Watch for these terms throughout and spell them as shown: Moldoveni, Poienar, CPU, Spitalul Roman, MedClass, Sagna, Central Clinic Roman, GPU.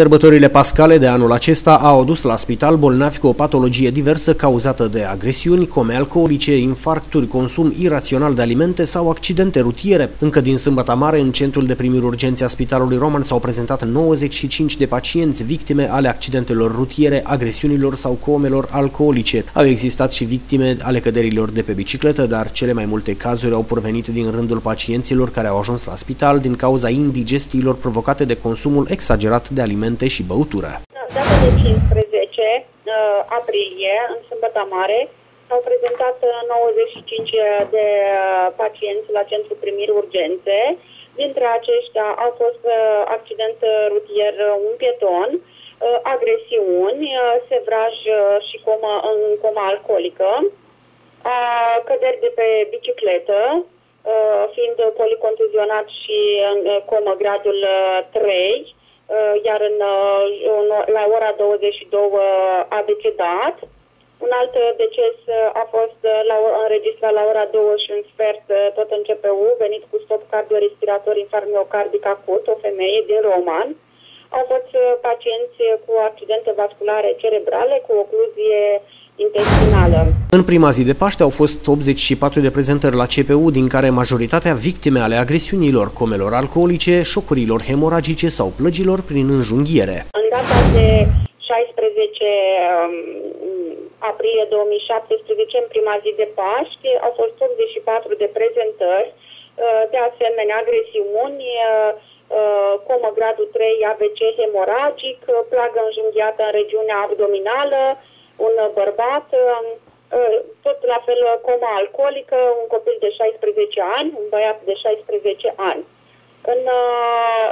Sărbătorile pascale de anul acesta au adus la spital bolnavi cu o patologie diversă cauzată de agresiuni, come alcoolice, infarcturi, consum irațional de alimente sau accidente rutiere. Încă din sâmbătă mare, în centrul de primiri urgențe a Spitalului Roman s-au prezentat 95 de pacienți victime ale accidentelor rutiere, agresiunilor sau comelor alcoolice. Au existat și victime ale căderilor de pe bicicletă, dar cele mai multe cazuri au provenit din rândul pacienților care au ajuns la spital din cauza indigestiilor provocate de consumul exagerat de alimente și băutură. În data de 15 aprilie, în sâmbătă mare, s-au prezentat 95 de pacienți la centru primiri urgențe. Dintre aceștia au fost accident rutier un pieton, agresiuni, sevraj și coma alcoolică, căderi de pe bicicletă, fiind policontuzionat și în comă gradul 3, iar la ora 22 a decedat. Un alt deces a fost înregistrat la ora 2 și un sfert, tot în GPU, venit cu stop cardiorespirator, infarct miocardic acut, o femeie din Roman. Au fost pacienți cu accidente vasculare cerebrale, cu ocluzie intestinală. În prima zi de Paște au fost 84 de prezentări la CPU, din care majoritatea victime ale agresiunilor, comelor alcoolice, șocurilor hemoragice sau plăgilor prin înjunghiere. În data de 16 aprilie 2017, în prima zi de Paște, au fost 84 de prezentări, de asemenea agresiuni, comă gradul 3 AVC hemoragic, plagă înjunghiată în regiunea abdominală, un bărbat, tot la fel coma alcoolică, un copil de 16 ani, un băiat de 16 ani.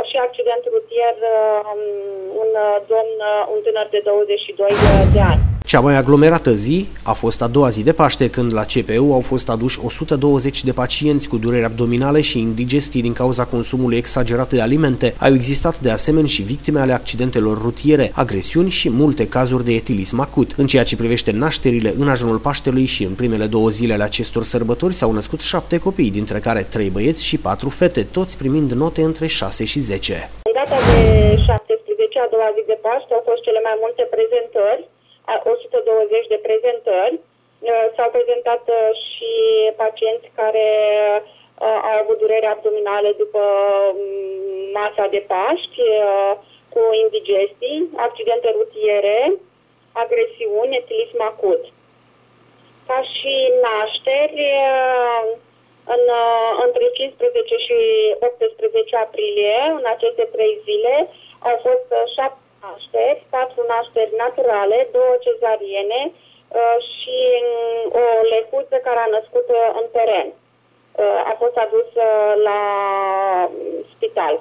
Și accident rutier, un tânăr de 22 de ani. Cea mai aglomerată zi a fost a doua zi de Paște, când la CPU au fost aduși 120 de pacienți cu dureri abdominale și indigestii din cauza consumului exagerat de alimente. Au existat de asemenea și victime ale accidentelor rutiere, agresiuni și multe cazuri de etilism acut. În ceea ce privește nașterile, în ajunul Paștelui și în primele două zile ale acestor sărbători s-au născut 7 copii, dintre care 3 băieți și 4 fete, toți primind note între 6 și 10. În data de 17, a doua zi de Paște, au fost cele mai multe prezentări. 120 de prezentări. S-au prezentat și pacienți care au avut dureri abdominale după masa de Paști, cu indigestii, accidente rutiere, agresiuni, etilism acut. Ca și nașteri, între 15 și 18 aprilie, în aceste 3 zile, au fost 7 nașteri, 4 nașteri naturale, 2 cezariene și o lecuță care a născut în teren. A fost adusă la spital.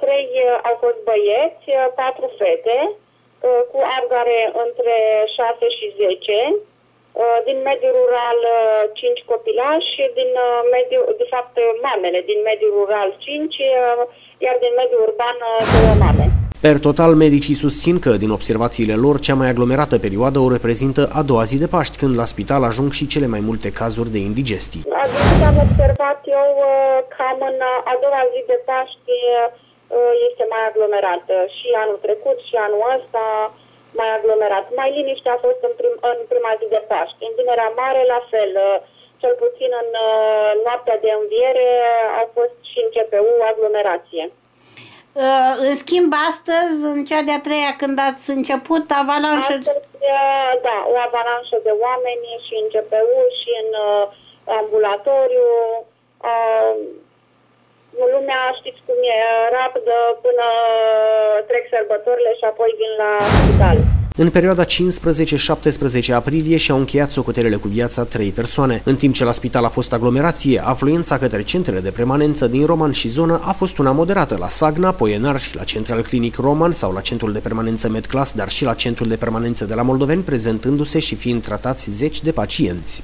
3 au fost băieți, 4 fete, cu argare între 6 și 10, din mediul rural 5 copilași, de fapt mamele, din mediul rural 5, iar din mediul urban 2 mame. Per total, medicii susțin că, din observațiile lor, cea mai aglomerată perioadă o reprezintă a doua zi de Paști, când la spital ajung și cele mai multe cazuri de indigestii. Adică am observat eu cam în a doua zi de Paști este mai aglomerată, și anul trecut și anul ăsta mai aglomerat. Mai liniște a fost în prima zi de Paști. În Vinerea Mare, la fel, cel puțin în noaptea de înviere a fost și în GPU aglomerație. În schimb, astăzi, în cea de-a treia, când ați început, avalanșă... Astăzi, da, o avalanșă de oameni și în GPU și în ambulatoriu. Lumea, știți cum e, rapidă până trec sărbătorile și apoi vin la spital. În perioada 15-17 aprilie și-au încheiat socotelele cu viața 3 persoane. În timp ce la spital a fost aglomerație, afluența către centrele de permanență din Roman și zonă a fost una moderată la Sagna, Poienar, la Central Clinic Roman sau la centrul de permanență MedClass, dar și la centrul de permanență de la Moldoveni, prezentându-se și fiind tratați 10 de pacienți.